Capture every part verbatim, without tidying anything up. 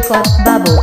Boycott Bubble.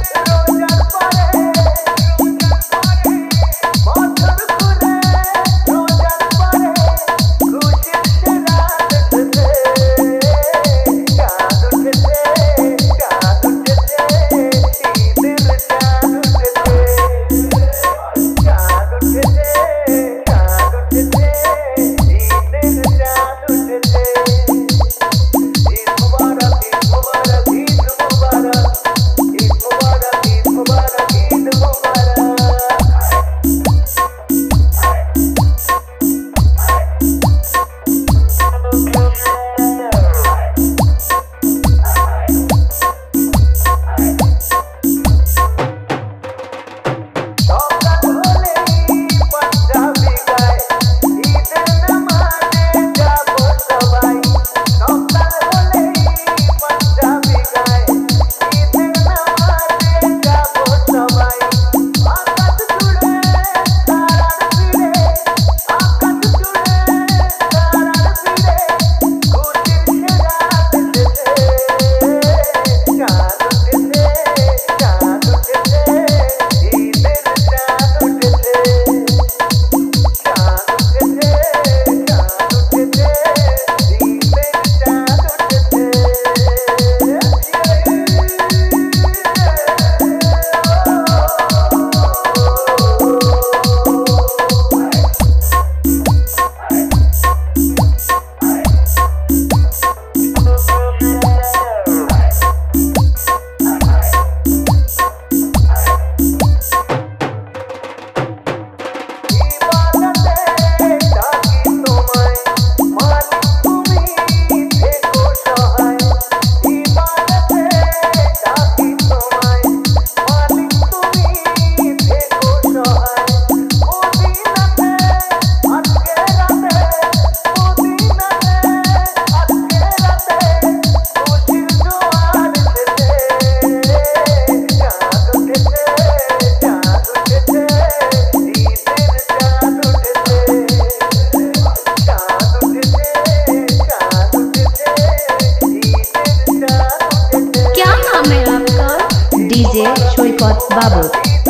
Boycott Bubble.